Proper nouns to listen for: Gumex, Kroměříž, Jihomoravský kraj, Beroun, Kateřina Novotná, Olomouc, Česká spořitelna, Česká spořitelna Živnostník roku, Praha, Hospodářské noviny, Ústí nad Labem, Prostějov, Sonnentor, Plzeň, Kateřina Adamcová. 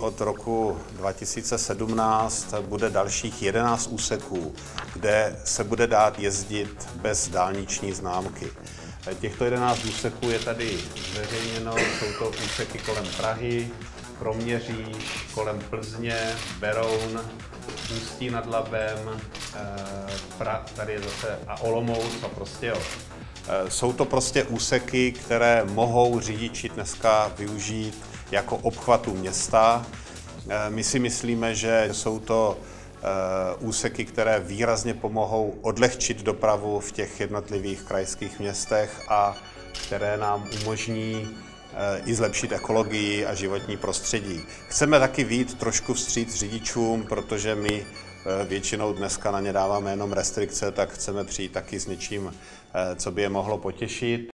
Od roku 2017 bude dalších 11 úseků, kde se bude dát jezdit bez dálniční známky. Těchto 11 úseků je tady zveřejněno, jsou to úseky kolem Prahy, Kroměříž, kolem Plzně, Beroun, Ústí nad Labem, tady je zase a Olomouc a Prostějov. Jsou to prostě úseky, které mohou řidiči dneska využít jako obchvatu města. My si myslíme, že jsou to úseky, které výrazně pomohou odlehčit dopravu v těch jednotlivých krajských městech a které nám umožní i zlepšit ekologii a životní prostředí. Chceme taky vyjít trošku vstříc řidičům, protože my většinou dneska na ně dáváme jenom restrikce, tak chceme přijít taky s něčím, co by je mohlo potěšit.